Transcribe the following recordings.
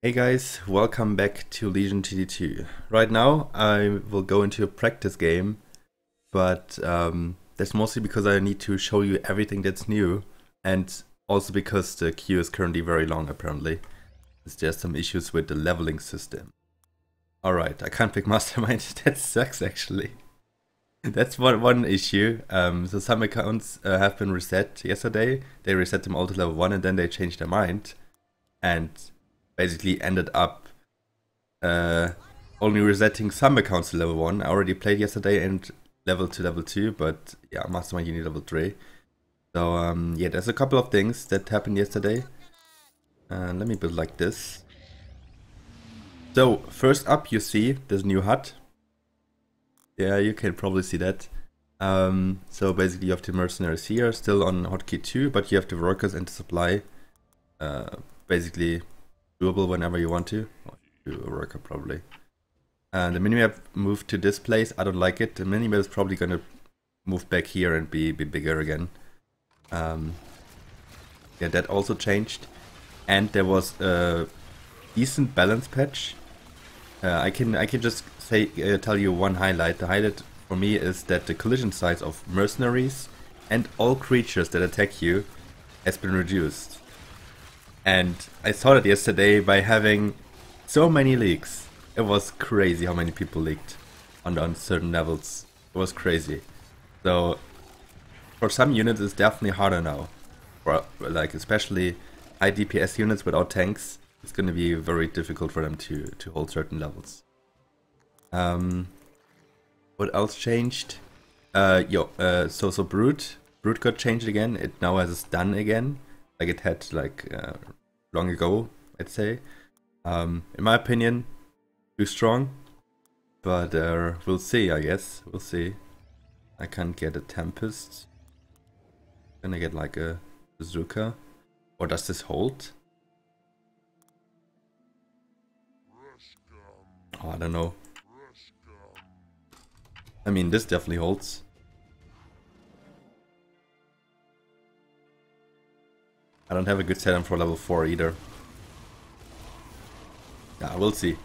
Hey guys, welcome back to Legion TD 2. Right now I will go into a practice game, but that's mostly because I need to show you everything that's new, and also because the queue is currently very long apparently. There's some issues with the leveling system. Alright, I can't pick Mastermind, that sucks actually. That's one issue. So some accounts have been reset yesterday. They reset them all to level 1 and then they changed their mind. And basically ended up only resetting some accounts to level 1. I already played yesterday and leveled to level 2, but yeah, Mastermind you need level 3. So yeah, there's a couple of things that happened yesterday. Let me build like this. So first up you see this new hut. Yeah, you can probably see that. So basically you have the mercenaries here, still on hotkey 2, but you have the workers and the supply. Basically doable whenever you want to. Do a worker probably. And the minimap moved to this place. I don't like it. The minimap is probably gonna move back here and be bigger again. Yeah, that also changed. And there was a decent balance patch. I can just say tell you one highlight. The highlight for me is that the collision size of mercenaries and all creatures that attack you has been reduced. And I saw that yesterday by having so many leaks. It was crazy how many people leaked on certain levels. It was crazy. So for some units it's definitely harder now. For like especially high DPS units without tanks, it's gonna be very difficult for them to hold certain levels. What else changed? So Brute got changed again. It now has a stun again. Like it had like long ago, I'd say. In my opinion, too strong, but we'll see. I guess we'll see. I can't get a Tempest. Can I get like a Bazooka? Or does this hold? Oh, I don't know. I mean, this definitely holds. I don't have a good setup for level 4 either. Yeah, we'll see.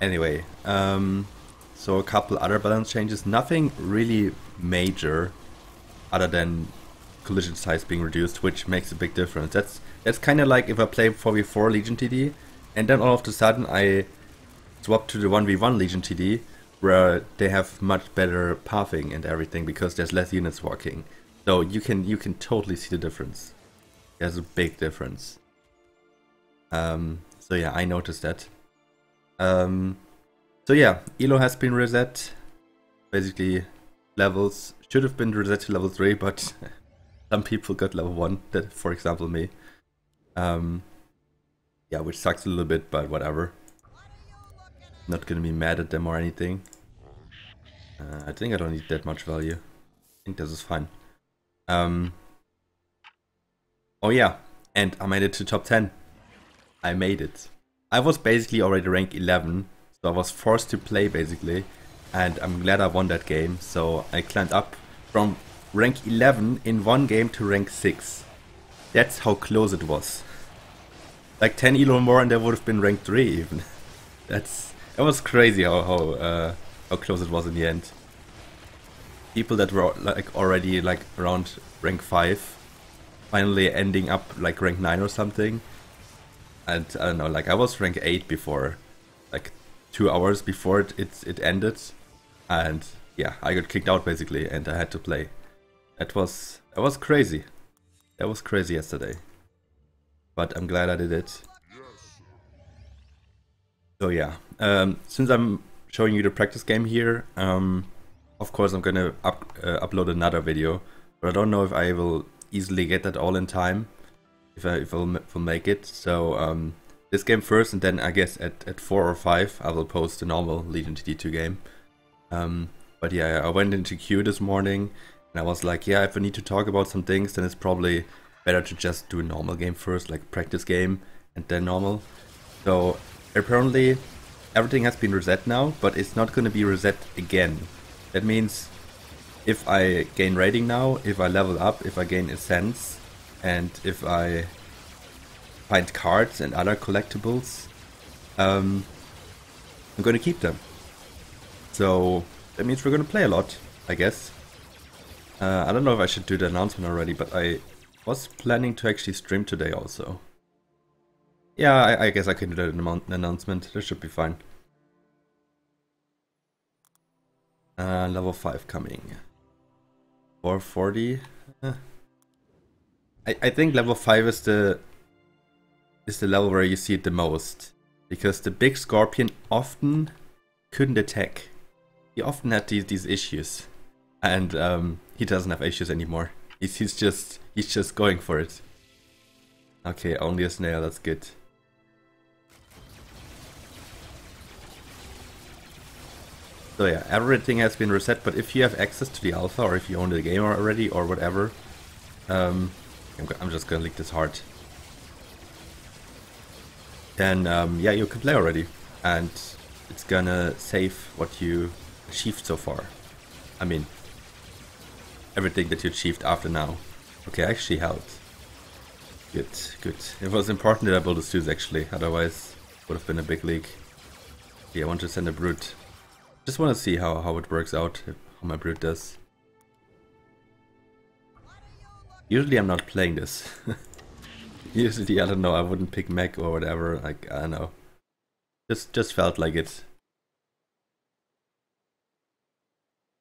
Anyway, so a couple other balance changes. Nothing really major other than collision size being reduced, which makes a big difference. That's kind of like if I play 4v4 Legion TD and then all of a sudden I swap to the 1v1 Legion TD where they have much better pathing and everything because there's less units walking. So you can totally see the difference. There's a big difference. So yeah, I noticed that. So yeah, Elo has been reset. Basically, levels should have been reset to level 3, but some people got level 1, that, for example me. Yeah, which sucks a little bit, but whatever. Not gonna be mad at them or anything. I think I don't need that much value. I think this is fine. Oh yeah, and I made it to top 10. I made it. I was basically already rank 11, so I was forced to play basically, and I'm glad I won that game. So I climbed up from rank 11 in one game to rank 6. That's how close it was. Like 10 elo more and I would have been rank 3 even. That was crazy how close it was in the end. People that were like already like around rank 5 finally ending up like rank 9 or something, and I don't know, like I was rank 8 before, like 2 hours before it ended, and yeah, I got kicked out basically and I had to play. That was crazy. That was crazy yesterday, but I'm glad I did it. So yeah, since I'm showing you the practice game here, of course I'm gonna upload another video, but I don't know if I will easily get that all in time, if I'll make it. So this game first, and then I guess at 4 or 5 I will post the normal Legion TD2 game. But yeah, I went into queue this morning and I was like, yeah, if I need to talk about some things, then it's probably better to just do a normal game first, like practice game and then normal. So apparently everything has been reset now, but it's not going to be reset again. That means if I gain rating now, if I level up, if I gain essence, and if I find cards and other collectibles, I'm going to keep them. So that means we're going to play a lot, I guess. I don't know if I should do the announcement already, but I was planning to actually stream today also. Yeah, I guess I can do that announcement. That should be fine. Level 5 coming. 440. I think level 5 is the level where you see it the most. Because the big scorpion often couldn't attack. He often had these issues. And he doesn't have issues anymore. He's just going for it. Okay, only a snail, that's good. So yeah, everything has been reset, but if you have access to the alpha, or if you own the game already, or whatever, I'm just gonna leak this hard. Then yeah, you can play already, and it's gonna save what you achieved so far. I mean, everything that you achieved after now. Okay, I actually helped. Good, good. It was important that I built a Zeus actually, otherwise it would have been a big leak. Yeah, I want to send a Brute. Just want to see how it works out, how my Brute does. Usually I'm not playing this. Usually, I don't know, I wouldn't pick mech or whatever, like, I don't know. Just felt like it.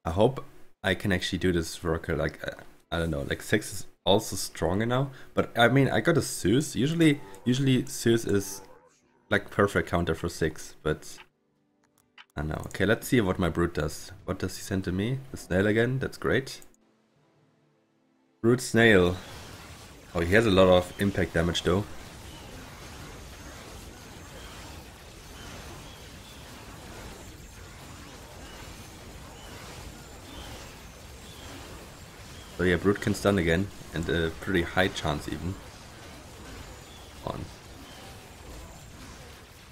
I hope I can actually do this worker, like, I don't know, like 6 is also stronger now. But I mean, I got a Zeus, usually Zeus is like perfect counter for 6, but... I know. Okay, let's see what my Brute does. What does he send to me? The snail again, that's great. Brute snail. Oh, he has a lot of impact damage though. So yeah, Brute can stun again, and a pretty high chance even. Come on.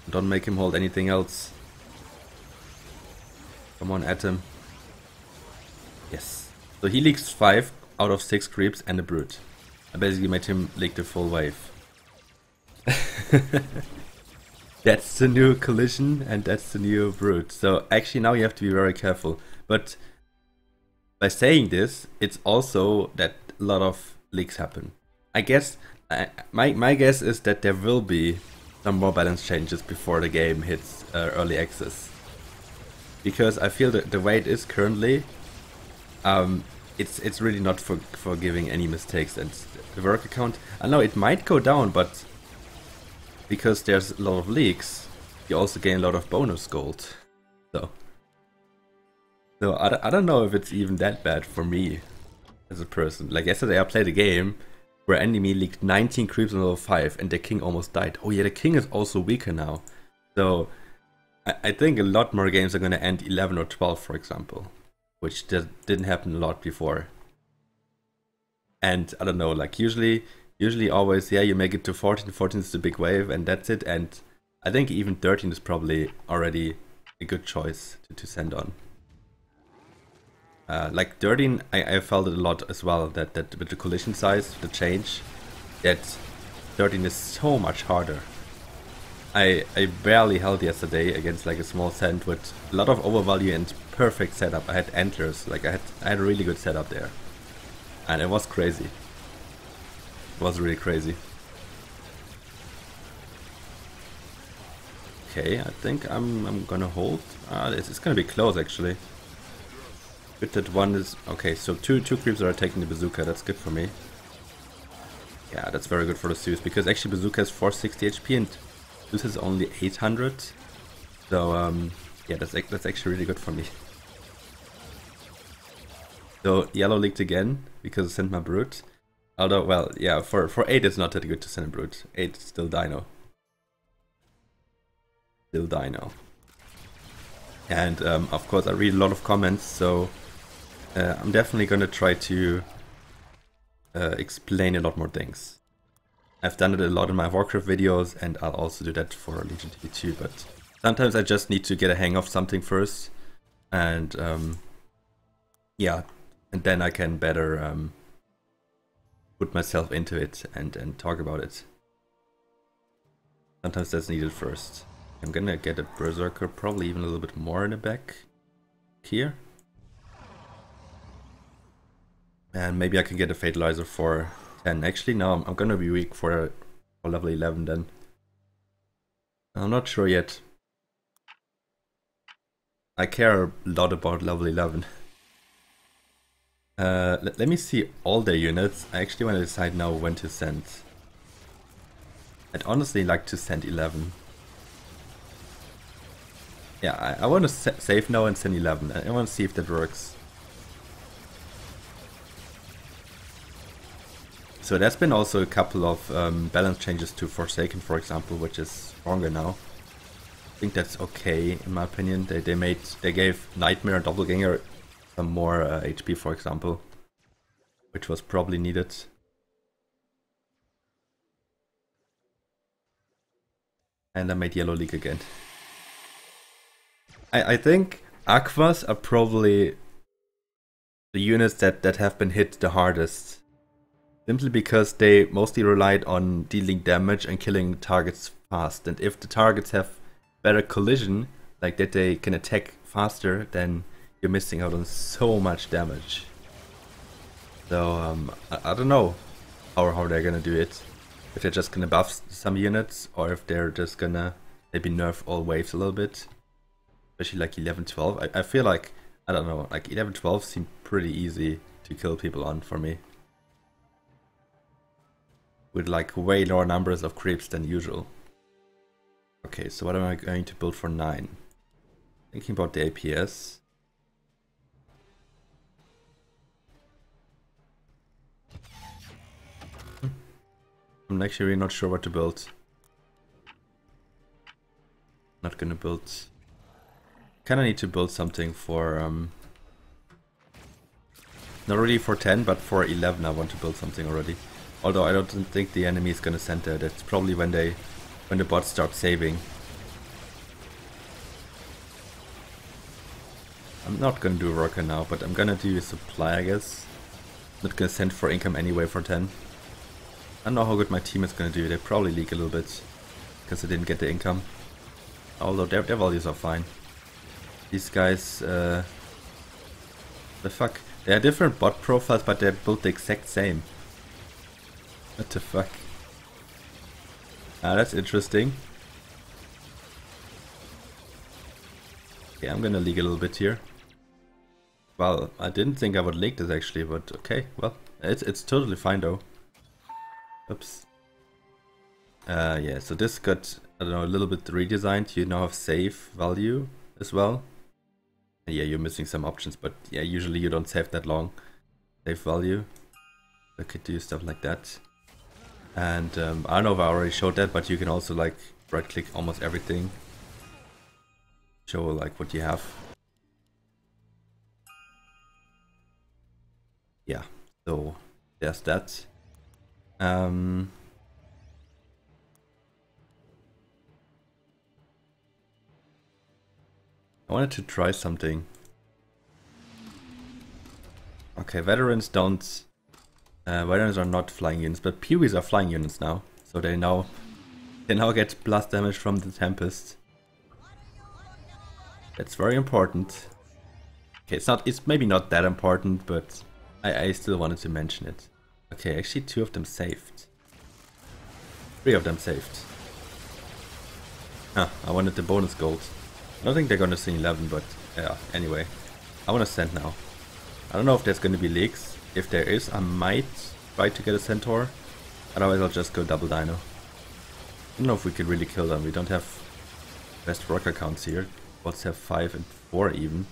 Don't make him hold anything else. Come on, Atom. Yes. So he leaks 5 out of 6 creeps and a Brute. I basically made him leak the full wave. That's the new collision and that's the new Brute. So actually now you have to be very careful. But by saying this, it's also that a lot of leaks happen. I guess, my guess is that there will be some more balance changes before the game hits early access. Because I feel that the way it is currently, it's really not for giving any mistakes. And the work account, I know it might go down, but because there's a lot of leaks, you also gain a lot of bonus gold. So I don't know if it's even that bad for me as a person. Like yesterday I played a game where enemy leaked 19 creeps on level 5 and the king almost died. Oh yeah, the king is also weaker now. So I think a lot more games are going to end 11 or 12, for example, which didn't happen a lot before. And I don't know, like usually always, yeah, you make it to 14, 14 is the big wave and that's it. And I think even 13 is probably already a good choice to send on. Like 13, I felt it a lot as well, that with the collision size, the change, that 13 is so much harder. I barely held yesterday against like a small sand with a lot of overvalue and perfect setup. I had antlers, like I had a really good setup there. And it was crazy. It was really crazy. Okay, I think I'm gonna hold. It's gonna be close actually. Good that one is... Okay, so two creeps are attacking the Bazooka, that's good for me. Yeah, that's very good for the Zeus, because actually Bazooka has 460 HP and this is only 800, so yeah, that's actually really good for me. So yellow leaked again because I sent my Brute. Although, well, yeah, for 8 it's not that good to send a Brute. 8 still Dino. Still Dino. And of course I read a lot of comments, so I'm definitely gonna try to explain a lot more things. I've done it a lot in my Warcraft videos, and I'll also do that for Legion TD 2, but sometimes I just need to get a hang of something first, and yeah, and then I can better put myself into it and talk about it. Sometimes that's needed first. I'm gonna get a Berserker, probably even a little bit more in the back here. And maybe I can get a Fatalizer for 10. Actually, no, I'm gonna be weak for level 11 then. I'm not sure yet. I care a lot about level 11. Let me see all their units. I actually want to decide now when to send. I'd honestly like to send 11. Yeah, I want to save now and send 11. I want to see if that works. So there's been also a couple of balance changes to Forsaken, for example, which is stronger now. I think that's okay in my opinion. They gave Nightmare and Doppelganger some more HP, for example, which was probably needed. And I made Yellow League again. I think Aquas are probably the units that have been hit the hardest. Simply because they mostly relied on dealing damage and killing targets fast. And if the targets have better collision, like that they can attack faster, then you're missing out on so much damage. So, I don't know how they're gonna do it. If they're just gonna buff some units, or if they're just gonna maybe nerf all waves a little bit. Especially like 11, 12. I feel like, I don't know, like 11, 12 seem pretty easy to kill people on for me. With like way lower numbers of creeps than usual. Okay, so what am I going to build for 9? Thinking about the APS. I'm actually really not sure what to build. Not gonna build. Kinda need to build something for not really for 10, but for 11 I want to build something already. Although I don't think the enemy is gonna send there. That's probably when the bots start saving. I'm not gonna do a worker now, but I'm gonna do a supply, I guess. Not gonna send for income anyway for 10. I don't know how good my team is gonna do. They probably leak a little bit because they didn't get the income. Although their values are fine. These guys, the fuck? They are different bot profiles, but they're built the exact same. What the fuck? Ah, that's interesting. Okay, I'm gonna leak a little bit here. Well, I didn't think I would leak this actually, but okay, well, it's totally fine though. Oops. Yeah, so this got, I don't know, a little bit redesigned. You now have save value as well. Yeah, you're missing some options, but yeah, usually you don't save that long. Save value. I could do stuff like that. And I don't know if I already showed that, but you can also like right click almost everything. Show like what you have. Yeah, so there's that. I wanted to try something. Okay, veterans don't. Veterans are not flying units, but Peewees are flying units now, so they now get plus damage from the Tempest. That's very important. Okay, it's maybe not that important, but I still wanted to mention it. Okay, actually 2 of them saved. 3 of them saved. Huh, I wanted the bonus gold. I don't think they're gonna send 11, but yeah, anyway. I wanna send now. I don't know if there's gonna be leaks. If there is, I might try to get a Centaur, otherwise I'll just go double Dino. I don't know if we could really kill them. We don't have best worker counts here. Bots have 5 and 4 even.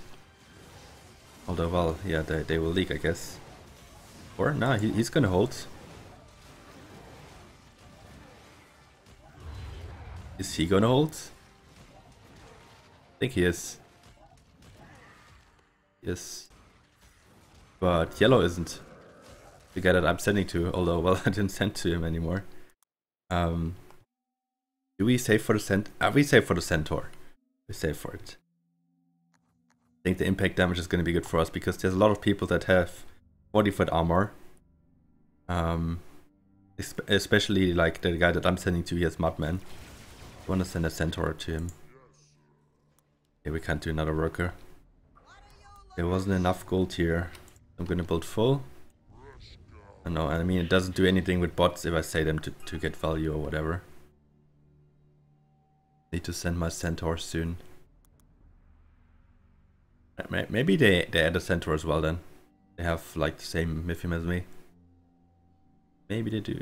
Although, well, yeah, they will leak, I guess. Or, nah, he's gonna hold. Is he gonna hold? I think he is. Yes. But Yellow isn't. The guy that I'm sending to, although, well, I didn't send to him anymore. Do we save for the Centaur? We save for the Centaur. We save for it. I think the impact damage is going to be good for us because there's a lot of people that have 40-foot armor. Especially like the guy that I'm sending to, he has Mudman. I want to send a Centaur to him. Okay, we can't do another worker. There wasn't enough gold here. I'm gonna build full. I know, I mean, it doesn't do anything with bots if I say them to get value or whatever. Need to send my Centaur soon. Maybe they add a Centaur as well then. They have like the same Miffim as me. Maybe they do.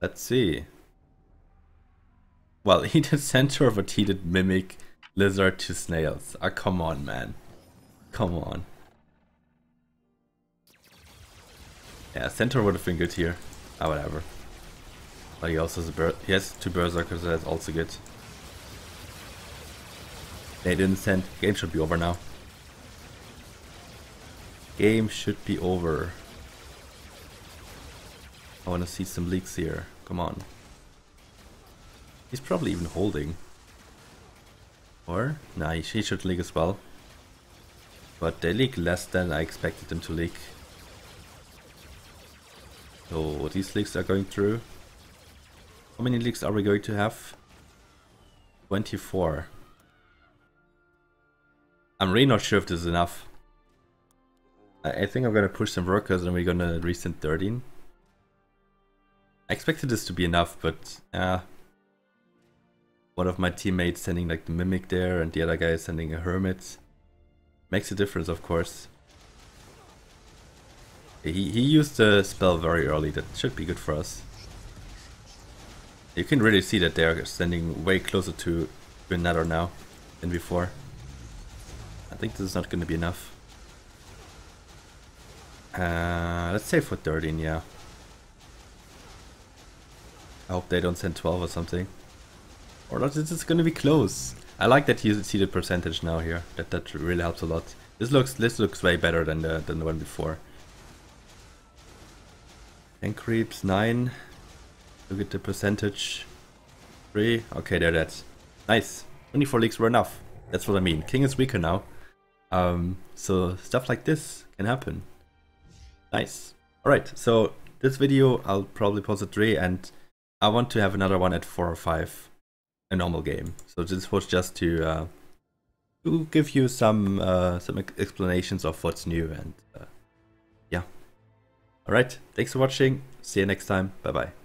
Let's see. Well, he did Centaur, but he did Mimic, Lizard to Snails. Ah, come on, man. Come on. Yeah, Centaur would have been good here. Ah, whatever. But he also has a he has two Berserkers, so that's also good. They didn't send. Game should be over now. Game should be over. I want to see some leaks here. Come on. He's probably even holding. Or? Nah, he should leak as well. But they leak less than I expected them to leak. So these leaks are going through. How many leaks are we going to have? 24. I'm really not sure if this is enough. I think I'm gonna push some workers and we're gonna resend 13. I expected this to be enough, but one of my teammates sending like the Mimic there and the other guy sending a Hermit. Makes a difference, of course. He used the spell very early, that should be good for us. You can really see that they're standing way closer to Nether now than before. I think this is not going to be enough. Let's say for 13, yeah. I hope they don't send 12 or something. Or not, this is going to be close. I like that you see the percentage now here. That really helps a lot. This looks way better than the one before. 10 creeps, 9. Look at the percentage. 3. Okay, there, that's nice. 24 leaks were enough. That's what I mean. King is weaker now. So stuff like this can happen. Nice. Alright, so this video I'll probably post at 3 and I want to have another one at 4 or 5. A normal game. So this was just to give you some explanations of what's new and yeah. Alright, thanks for watching. See you next time. Bye bye.